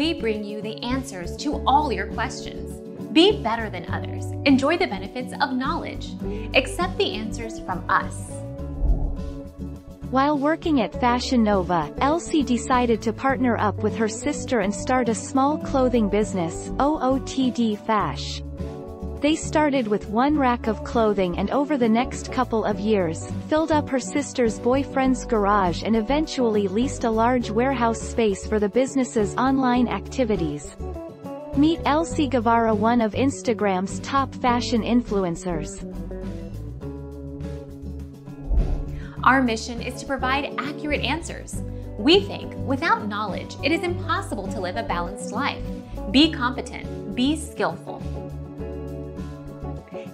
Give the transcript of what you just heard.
we bring you the answers to all your questions. Be better than others. Enjoy the benefits of knowledge. Accept the answers from us. While working at Fashion Nova, Elsy decided to partner up with her sister and start a small clothing business, OOTD Fash. They started with one rack of clothing and over the next couple of years, filled up her sister's boyfriend's garage and eventually leased a large warehouse space for the business's online activities. Meet Elsy Guevara, one of Instagram's top fashion influencers. Our mission is to provide accurate answers. We think without knowledge, it is impossible to live a balanced life. Be competent, be skillful.